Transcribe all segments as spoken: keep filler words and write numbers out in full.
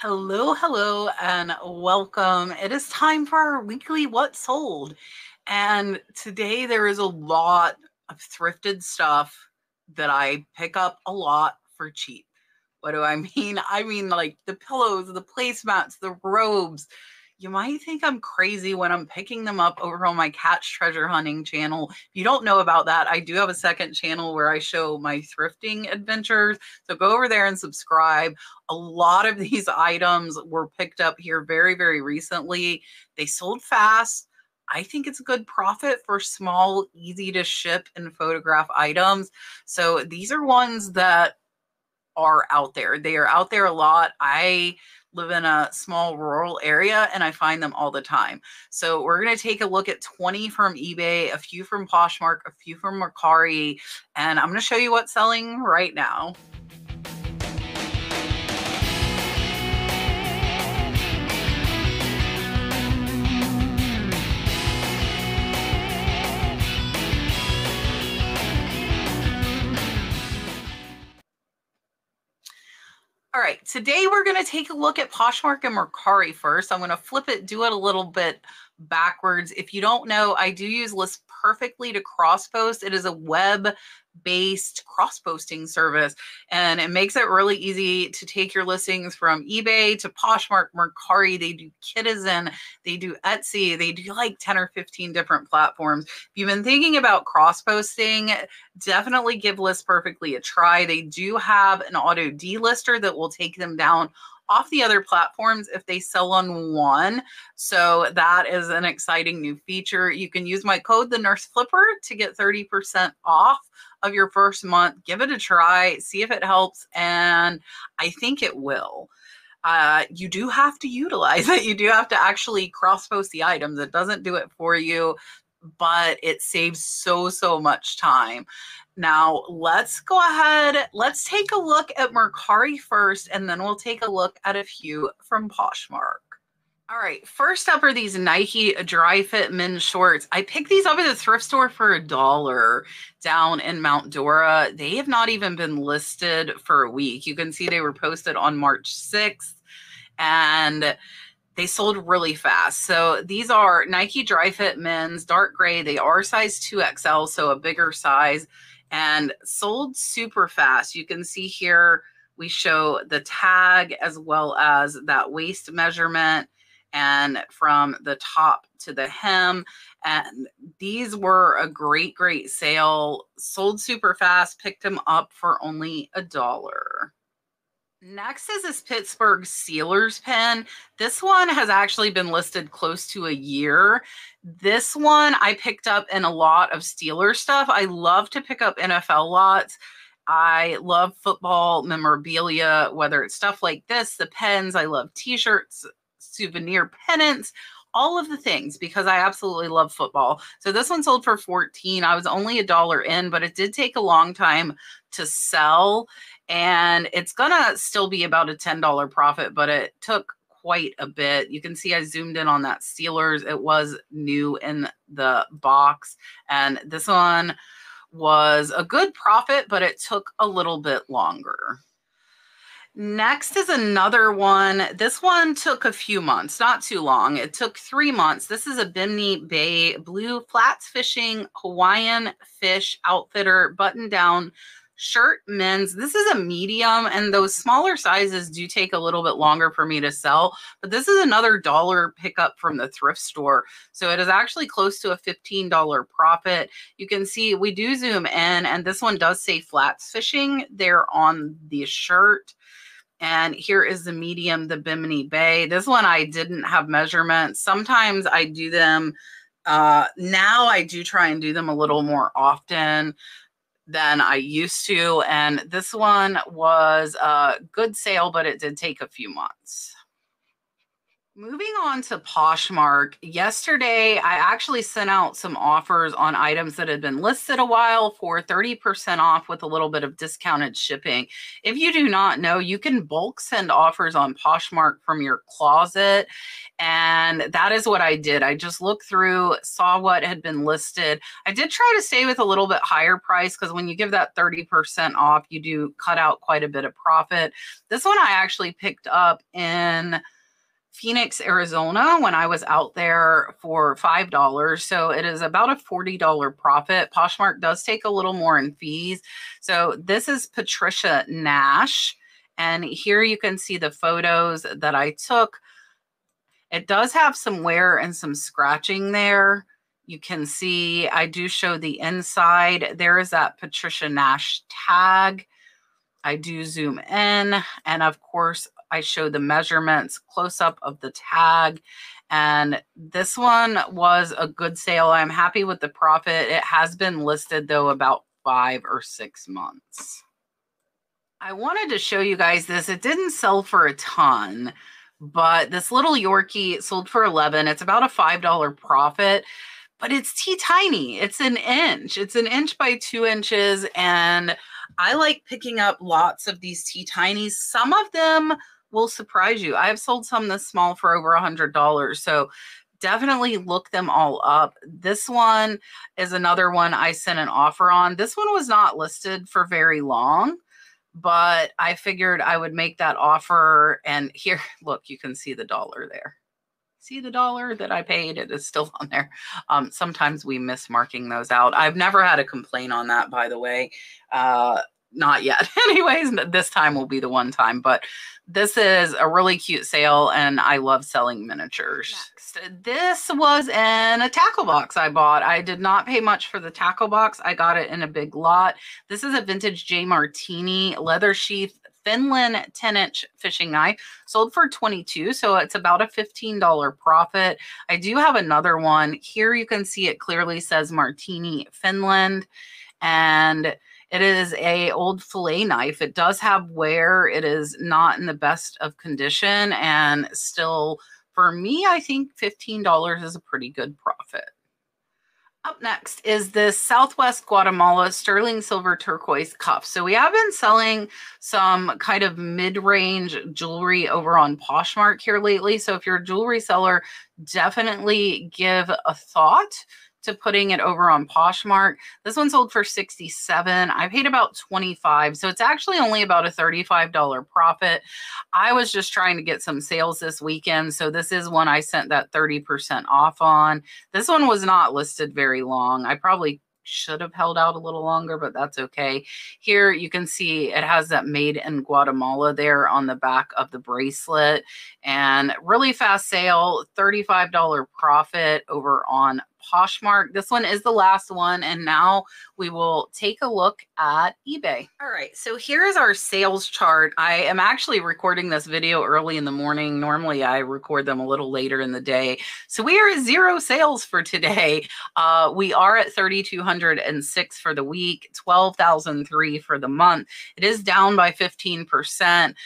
Hello, hello, and welcome. It is time for our weekly What Sold. And today there is a lot of thrifted stuff that I pick up a lot for cheap. What do I mean? I mean like the pillows, the placemats, the robes. You might think I'm crazy when I'm picking them up over on my Catch Treasure Hunting channel. If you don't know about that, I do have a second channel where I show my thrifting adventures. So go over there and subscribe. A lot of these items were picked up here very, very recently. They sold fast. I think it's a good profit for small, easy to ship and photograph items. So these are ones that are out there. They are out there a lot. I live in a small rural area and I find them all the time. So we're going to take a look at twenty from eBay, a few from Poshmark, a few from Mercari, and I'm going to show you what's selling right now. All right, today we're going to take a look at Poshmark and Mercari first. I'm going to flip it, do it a little bit backwards. If you don't know, I do use List Perfectly to cross-post. It is a web-based cross-posting service, and it makes it really easy to take your listings from eBay to Poshmark, Mercari. They do Kidizen, they do Etsy, they do like ten or fifteen different platforms. If you've been thinking about cross-posting, definitely give List Perfectly a try. They do have an auto delister that will take them down off the other platforms if they sell on one. So that is an exciting new feature. You can use my code, The Nurse Flipper, to get thirty percent off of your first month. Give it a try, see if it helps, and I think it will. Uh, you do have to utilize it. You do have to actually cross-post the items. It doesn't do it for you, but it saves so, so much time. Now let's go ahead, let's take a look at Mercari first, and then we'll take a look at a few from Poshmark. All right, first up are these Nike Dri-Fit men's shorts. I picked these up at the thrift store for a dollar down in Mount Dora. They have not even been listed for a week. You can see they were posted on March sixth, and they sold really fast. So these are Nike Dri-Fit men's, dark gray. They are size two X L, so a bigger size, and sold super fast. You can see here we show the tag as well as that waist measurement and from the top to the hem. And these were a great, great sale. Sold super fast, picked them up for only a dollar. Next is this Pittsburgh Steelers pin. This one has actually been listed close to a year. This one I picked up in a lot of Steelers stuff. I love to pick up N F L lots. I love football memorabilia, whether it's stuff like this, the pens. I love t-shirts, souvenir pennants, all of the things, because I absolutely love football. So this one sold for fourteen dollars. I was only a dollar in, but it did take a long time to sell. And it's gonna still be about a ten dollar profit, but it took quite a bit. You can see I zoomed in on that Steelers. It was new in the box. And this one was a good profit, but it took a little bit longer. Next is another one. This one took a few months, not too long. It took three months. This is a Bimini Bay blue flats fishing Hawaiian fish outfitter button down shirt men's. This is a medium, and those smaller sizes do take a little bit longer for me to sell, but this is another dollar pickup from the thrift store. So it is actually close to a fifteen dollar profit. You can see we do zoom in, and this one does say flats fishing there on the shirt. And here is the medium, the Bimini Bay. This one I didn't have measurements. Sometimes I do them. Uh, now I do try and do them a little more often than I used to. And this one was a good sale, but it did take a few months. Moving on to Poshmark, yesterday I actually sent out some offers on items that had been listed a while for thirty percent off with a little bit of discounted shipping. If you do not know, you can bulk send offers on Poshmark from your closet, and that is what I did. I just looked through, saw what had been listed. I did try to stay with a little bit higher price because when you give that thirty percent off, you do cut out quite a bit of profit. This one I actually picked up in Phoenix, Arizona, when I was out there for five dollars. So it is about a forty dollar profit. Poshmark does take a little more in fees. So this is Patricia Nash. And here you can see the photos that I took. It does have some wear and some scratching there. You can see I do show the inside. There is that Patricia Nash tag. I do zoom in, and of course, I show the measurements, close-up of the tag, and this one was a good sale. I'm happy with the profit. It has been listed, though, about five or six months. I wanted to show you guys this. It didn't sell for a ton, but this little Yorkie sold for eleven dollars. It's about a five dollar profit, but it's teeny tiny. It's an inch. It's an inch by two inches, and I like picking up lots of these teeny tinies. Some of them will surprise you. I've sold some this small for over a hundred dollars, so definitely look them all up. This one is another one I sent an offer on. This one was not listed for very long, but I figured I would make that offer. And here, look, you can see the dollar there. See the dollar that I paid? It is still on there. Um, sometimes we miss marking those out. I've never had a complaint on that, by the way. Uh, not yet. Anyways, this time will be the one time. But this is a really cute sale, and I love selling miniatures. Next. This was in a tackle box I bought. I did not pay much for the tackle box. I got it in a big lot. This is a vintage J Martini leather sheath Finland ten inch fishing knife, sold for twenty-two dollars, so it's about a fifteen dollar profit. I do have another one. Here you can see it clearly says Martini Finland, and it is a old fillet knife. It does have wear. It is not in the best of condition, and still, for me, I think fifteen dollars is a pretty good profit. Up next is this Southwest Guatemala sterling silver turquoise cuff. So we have been selling some kind of mid-range jewelry over on Poshmark here lately. So if you're a jewelry seller, definitely give a thought to putting it over on Poshmark. This one sold for sixty-seven dollars. I paid about twenty-five dollars, so it's actually only about a thirty-five dollar profit. I was just trying to get some sales this weekend, so this is one I sent that thirty percent off on. This one was not listed very long. I probably should have held out a little longer, but that's okay. Here you can see it has that made in Guatemala there on the back of the bracelet, and really fast sale, thirty-five dollar profit over on Poshmark. This one is the last one, and now we will take a look at eBay. All right, so here is our sales chart. I am actually recording this video early in the morning. Normally, I record them a little later in the day. So we are at zero sales for today. Uh, we are at three thousand two hundred six for the week, twelve thousand three for the month. It is down by fifteen percent.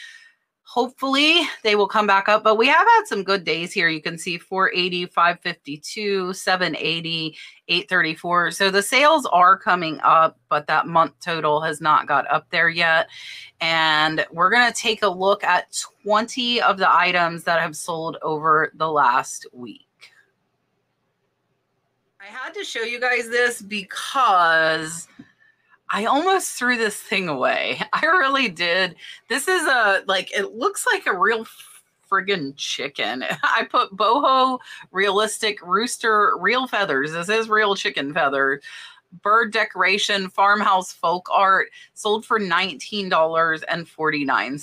Hopefully they will come back up, but we have had some good days here. You can see four eighty, five fifty-two, seven eighty, eight thirty-four. So the sales are coming up, but that month total has not got up there yet. And we're going to take a look at twenty of the items that have sold over the last week. I had to show you guys this because I almost threw this thing away. I really did. This is a, like, it looks like a real friggin' chicken. I put boho, realistic, rooster, real feathers. This is real chicken feather. Bird decoration, farmhouse folk art, sold for nineteen forty-nine.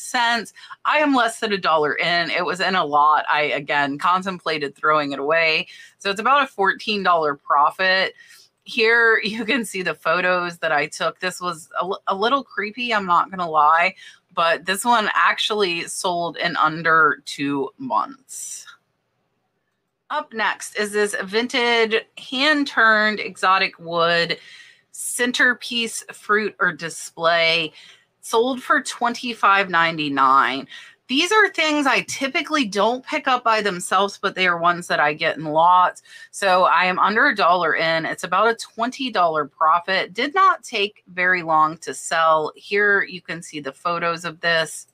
I am less than a dollar in. It was in a lot. I, again, contemplated throwing it away. So it's about a fourteen dollar profit. Here you can see the photos that I took. This was a, a little creepy, I'm not going to lie, but this one actually sold in under two months. Up next is this vintage hand-turned exotic wood centerpiece fruit or display, sold for twenty-five ninety-nine. These are things I typically don't pick up by themselves, but they are ones that I get in lots. So I am under a dollar in. It's about a twenty dollar profit. Did not take very long to sell. Here you can see the photos of this.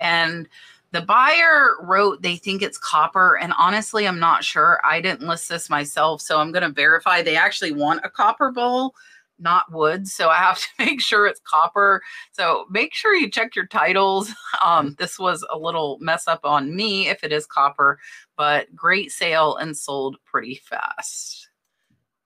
And the buyer wrote they think it's copper. And honestly, I'm not sure. I didn't list this myself, so I'm going to verify. They actually want a copper bowl, not wood, so I have to make sure it's copper. So make sure you check your titles. Um, this was a little mess up on me if it is copper, but great sale and sold pretty fast.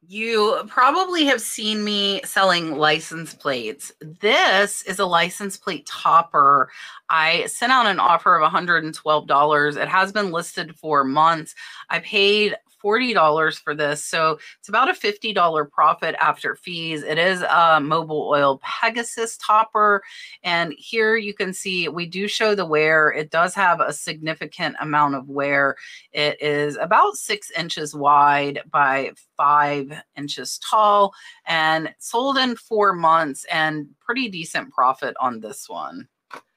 You probably have seen me selling license plates. This is a license plate topper. I sent out an offer of one hundred twelve dollars. It has been listed for months. I paid forty dollars for this. So it's about a fifty dollar profit after fees. It is a mobile oil Pegasus topper. And here you can see we do show the wear. It does have a significant amount of wear. It is about six inches wide by five inches tall and sold in four months and pretty decent profit on this one.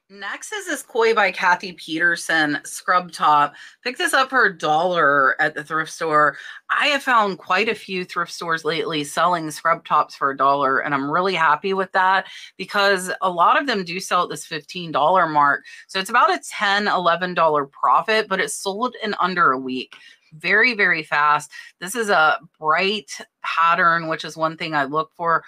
Next is this Koi by Kathy Peterson scrub top. Picked this up for a dollar at the thrift store. I have found quite a few thrift stores lately selling scrub tops for a dollar, and I'm really happy with that because a lot of them do sell at this fifteen dollar mark. So it's about a ten, eleven dollar profit, but it's sold in under a week. Very, very fast. This is a bright pattern, which is one thing I look for.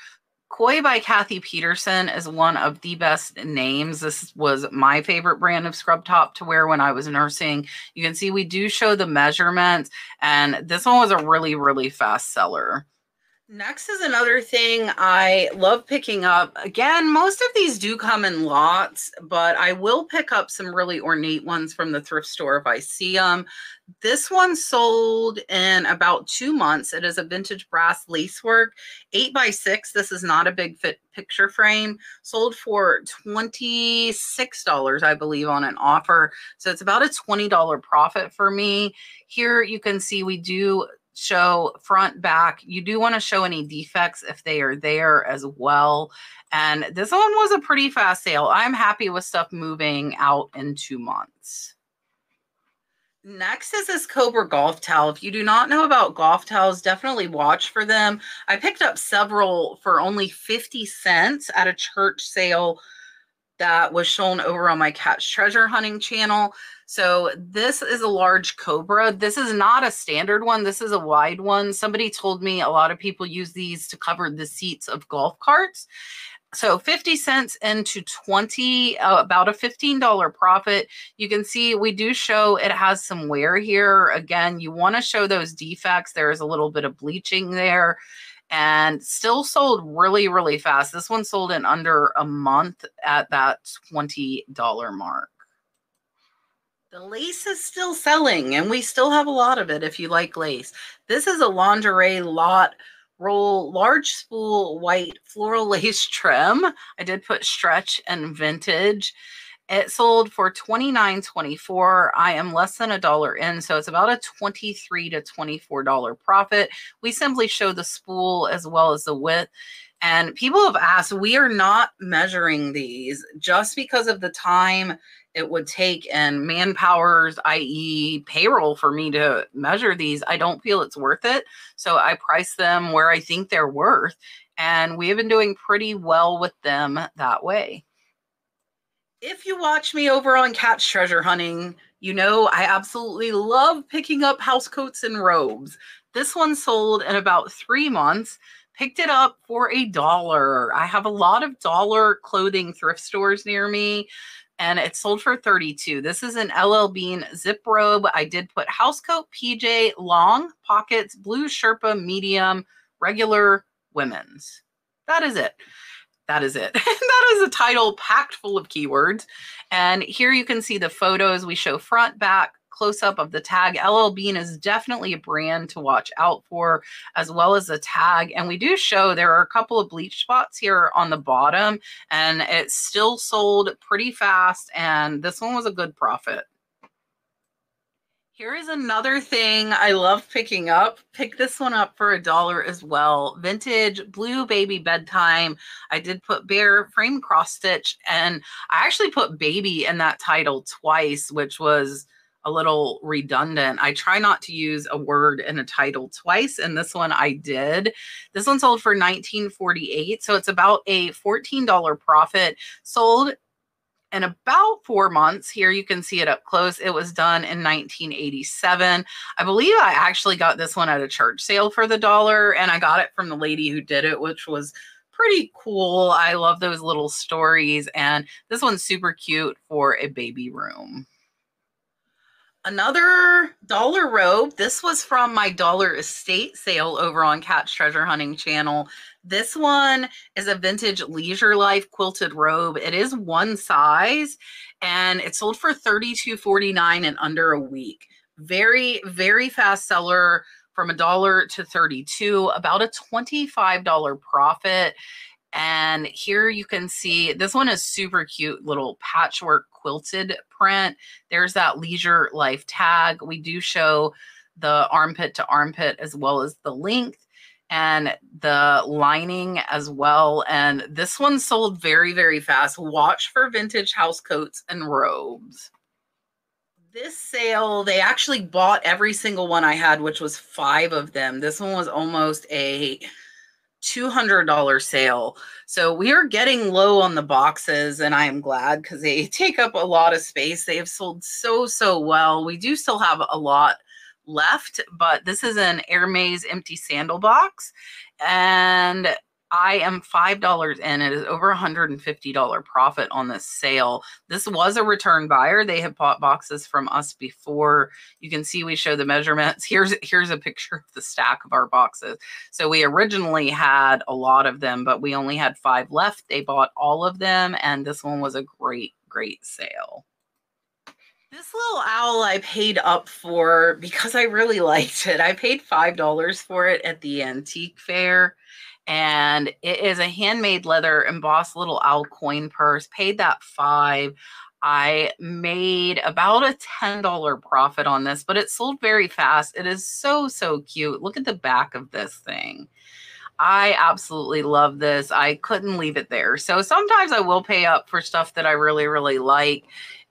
Koi by Kathy Peterson is one of the best names. This was my favorite brand of scrub top to wear when I was nursing. You can see we do show the measurements, and this one was a really, really fast seller. Next is another thing I love picking up. Again, most of these do come in lots, but I will pick up some really ornate ones from the thrift store if I see them. This one sold in about two months. It is a vintage brass lacework, eight by six. This is not a big fit picture frame. Sold for twenty-six dollars, I believe, on an offer. So it's about a twenty dollar profit for me. Here you can see we do show front, back. You do want to show any defects if they are there as well. And this one was a pretty fast sale. I'm happy with stuff moving out in two months. Next is this Cobra golf towel. If you do not know about golf towels, definitely watch for them. I picked up several for only fifty cents at a church sale that was shown over on my Catch Treasure Hunting channel. So this is a large Cobra. This is not a standard one. This is a wide one. Somebody told me a lot of people use these to cover the seats of golf carts. So fifty cents into twenty, uh, about a fifteen dollar profit. You can see we do show it has some wear here. Again, you want to show those defects. There is a little bit of bleaching there. And still sold really, really fast. This one sold in under a month at that twenty dollar mark. The lace is still selling, and we still have a lot of it if you like lace. This is a lingerie lot roll, large spool, white floral lace trim. I did put stretch and vintage. It sold for twenty-nine twenty-four. I am less than a dollar in, so it's about a twenty-three to twenty-four dollar profit. We simply show the spool as well as the width. And people have asked, we are not measuring these just because of the time it would take and manpowers, that is payroll, for me to measure these. I don't feel it's worth it. So I price them where I think they're worth. And we have been doing pretty well with them that way. If you watch me over on Catch Treasure Hunting, you know I absolutely love picking up house coats and robes. This one sold in about three months. Picked it up for a dollar. I have a lot of dollar clothing thrift stores near me, and it sold for thirty-two dollars. This is an L L Bean zip robe. I did put house coat, P J, long pockets, blue Sherpa, medium, regular, women's. That is it. That is it. That is a title packed full of keywords. And here you can see the photos. We show front, back, close-up of the tag. L L Bean is definitely a brand to watch out for, as well as the tag. And we do show there are a couple of bleach spots here on the bottom, and it still sold pretty fast. And this one was a good profit. Here is another thing I love picking up. Pick this one up for a dollar as well. Vintage blue baby bedtime. I did put bear frame cross stitch, and I actually put baby in that title twice, which was a little redundant. I try not to use a word in a title twice, and this one I did. This one sold for nineteen forty-eight dollars, so it's about a fourteen dollar profit. Sold in about four months. Here you can see it up close. It was done in nineteen eighty-seven. I believe I actually got this one at a church sale for the dollar, and I got it from the lady who did it, which was pretty cool. I love those little stories, and this one's super cute for a baby room. Another dollar robe. This was from my dollar estate sale over on Catch Treasure Hunting channel. This one is a vintage Leisure Life quilted robe. It is one size, and it sold for thirty-two forty-nine in under a week. Very, very fast seller, from a dollar to thirty-two, about a twenty-five dollar profit. And here you can see, this one is super cute, little patchwork quilted print. There's that Leisure Life tag. We do show the armpit to armpit as well as the length and the lining as well. And this one sold very, very fast. Watch for vintage house coats and robes. This sale, they actually bought every single one I had, which was five of them. This one was almost a two hundred dollar sale. So we are getting low on the boxes, and I am glad, because they take up a lot of space. They have sold so, so well. We do still have a lot left, but this is an Hermes empty sandal box, and I am five dollars in. It is over one hundred fifty dollar profit on this sale. This was a return buyer. They had bought boxes from us before. You can see we show the measurements. Here's, here's a picture of the stack of our boxes. So we originally had a lot of them, but we only had five left. They bought all of them, and this one was a great, great sale. This little owl I paid up for because I really liked it. I paid five dollars for it at the antique fair. And it is a handmade leather embossed little owl coin purse. Paid that five. I made about a ten dollar profit on this, but it sold very fast. It is so, so cute. Look at the back of this thing. I absolutely love this. I couldn't leave it there. So sometimes I will pay up for stuff that I really, really like.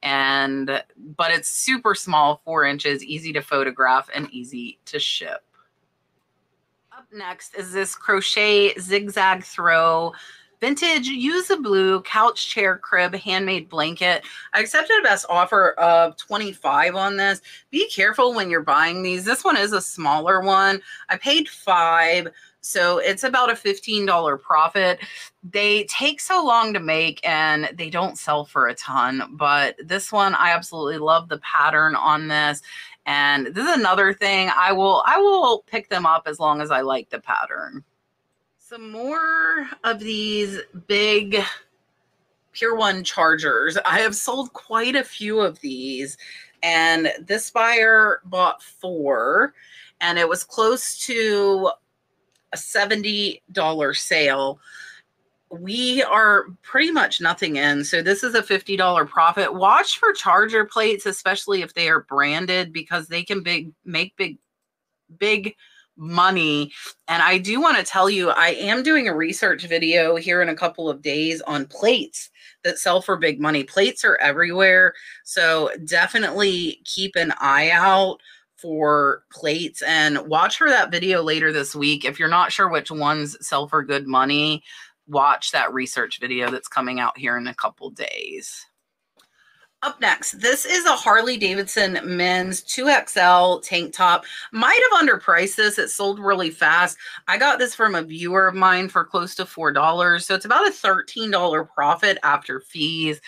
And, but it's super small, four inches, easy to photograph and easy to ship. Next is this crochet zigzag throw vintage use a blue couch chair crib handmade blanket. I accepted a best offer of twenty-five dollars on this. Be careful when you're buying these. This one is a smaller one. I paid five dollars, so it's about a fifteen dollar profit. They take so long to make, and they don't sell for a ton, but this one, I absolutely love the pattern on this. And this is another thing. I will I will pick them up as long as I like the pattern. Some more of these big Pier one chargers. I have sold quite a few of these. And this buyer bought four. And it was close to a seventy dollar sale. We are pretty much nothing in. So this is a fifty dollar profit. Watch for charger plates, especially if they are branded, because they can big make big, big money. And I do want to tell you, I am doing a research video here in a couple of days on plates that sell for big money. Plates are everywhere. So definitely keep an eye out for plates, and watch for that video later this week. If you're not sure which ones sell for good money, watch that research video that's coming out here in a couple days. Up next, this is a Harley Davidson men's two X L tank top. Might have underpriced this. It sold really fast. I got this from a viewer of mine for close to four dollars. So it's about a thirteen dollar profit after fees.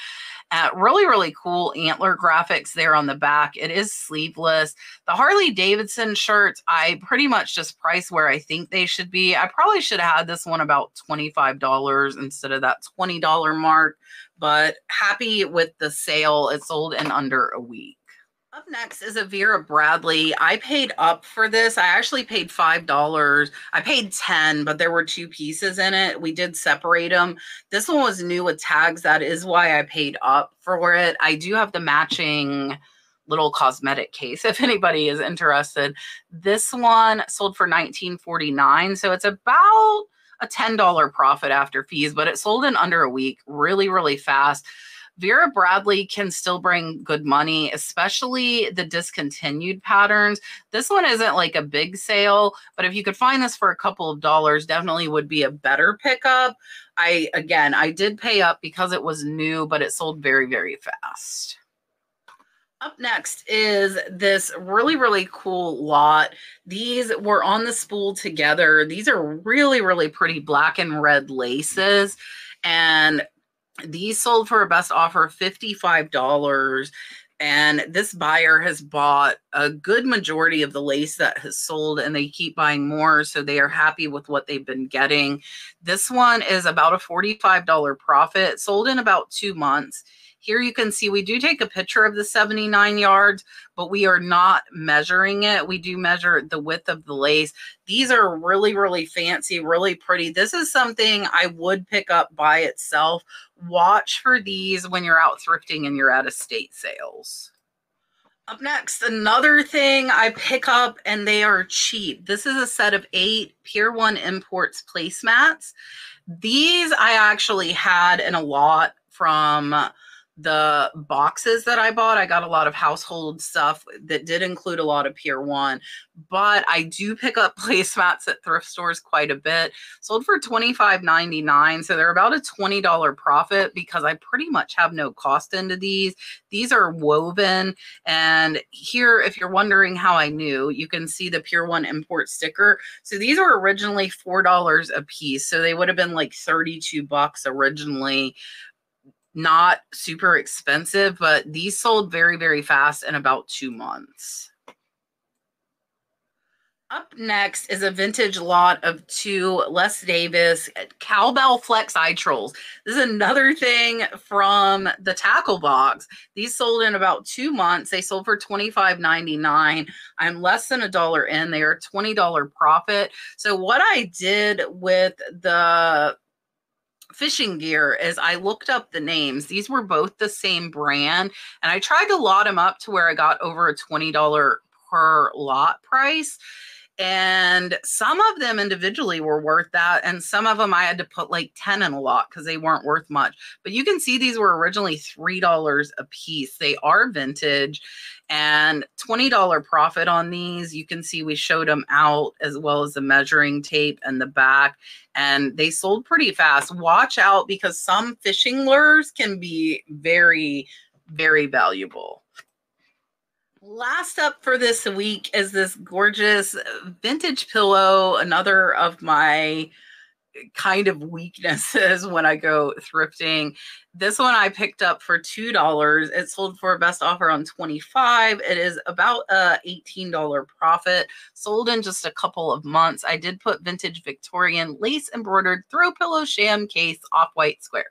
Uh, really, really cool antler graphics there on the back. It is sleeveless. The Harley Davidson shirts, I pretty much just price where I think they should be. I probably should have had this one about twenty-five dollars instead of that twenty dollar mark, but happy with the sale. It sold in under a week. Up next is a Vera Bradley. I paid up for this. I actually paid five dollars. I paid ten dollars, but there were two pieces in it. We did separate them. This one was new with tags. That is why I paid up for it. I do have the matching little cosmetic case if anybody is interested. This one sold for nineteen forty-nine dollars, so it's about a ten dollar profit after fees, but it sold in under a week, really, really fast. Vera Bradley can still bring good money, especially the discontinued patterns. This one isn't like a big sale, but if you could find this for a couple of dollars, definitely would be a better pickup. I, again, I did pay up because it was new, but it sold very, very fast. Up next is this really, really cool lot. These were on the spool together. These are really, really pretty black and red laces, and these sold for a best offer fifty-five dollars, and this buyer has bought a good majority of the lace that has sold, and they keep buying more, so they are happy with what they've been getting. This one is about a forty-five dollar profit. It sold in about two months. Here you can see we do take a picture of the seventy-nine yards, but we are not measuring it. We do measure the width of the lace. These are really, really fancy, really pretty. This is something I would pick up by itself. Watch for these when you're out thrifting and you're at estate sales. Up next, another thing I pick up, and they are cheap. This is a set of eight Pier one Imports placemats. These I actually had in a lot from the boxes that I bought. I got a lot of household stuff that did include a lot of Pier one, but I do pick up placemats at thrift stores quite a bit. Sold for twenty-five ninety-nine, so they're about a twenty dollar profit because I pretty much have no cost into these. These are woven, and here, if you're wondering how I knew, you can see the Pier one import sticker. So these were originally four dollars a piece, so they would have been like thirty-two bucks originally. Not super expensive, but these sold very, very fast in about two months. Up next is a vintage lot of two Les Davis Cowbell Flex Eye Trolls. This is another thing from the tackle box. These sold in about two months. They sold for twenty-five ninety-nine. I'm less than a dollar in. They are a twenty dollar profit. So what I did with the fishing gear is I looked up the names. These were both the same brand, and I tried to lot them up to where I got over a twenty dollar per lot price. And some of them individually were worth that, and some of them I had to put like ten in a lot because they weren't worth much. But you can see these were originally three dollars a piece. They are vintage, and twenty dollar profit on these. You can see we showed them out as well as the measuring tape and the back, and they sold pretty fast. Watch out because some fishing lures can be very, very valuable. Last up for this week is this gorgeous vintage pillow, another of my kind of weaknesses when I go thrifting. This one I picked up for two dollars. It sold for a best offer on twenty-five dollars. It is about a eighteen dollar profit, sold in just a couple of months. I did put vintage Victorian lace embroidered throw pillow sham case off-white square.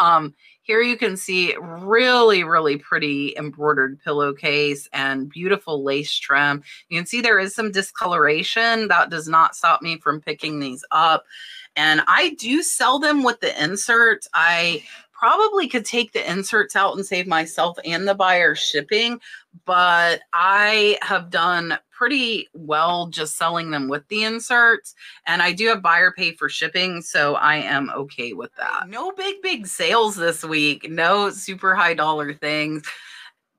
Um, Here you can see really, really pretty embroidered pillowcase and beautiful lace trim. You can see there is some discoloration. That does not stop me from picking these up. And I do sell them with the inserts. I probably could take the inserts out and save myself and the buyer shipping, but I have done pretty well just selling them with the inserts, and I do have buyer pay for shipping, so I am okay with that. No big, big sales this week, no super high dollar things,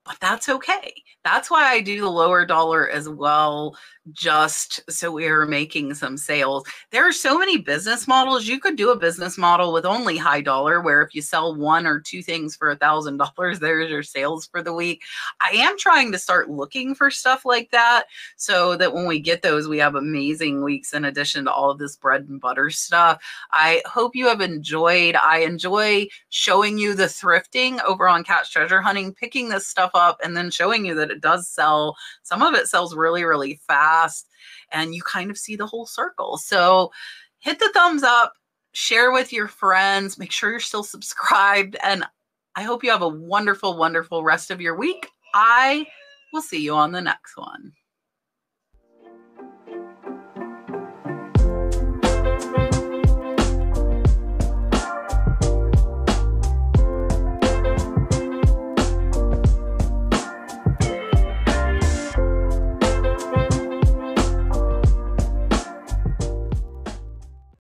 but that's okay. That's why I do the lower dollar as well, just so we are making some sales. There are so many business models. You could do a business model with only high dollar, where if you sell one or two things for a thousand dollars, there's your sales for the week. I am trying to start looking for stuff like that so that when we get those, we have amazing weeks in addition to all of this bread and butter stuff. I hope you have enjoyed. I enjoy showing you the thrifting over on Catch Treasure Hunting, picking this stuff up and then showing you that it does sell. Some of it sells really, really fast, and you kind of see the whole circle. So hit the thumbs up, share with your friends, make sure you're still subscribed, and I hope you have a wonderful, wonderful rest of your week. I will see you on the next one.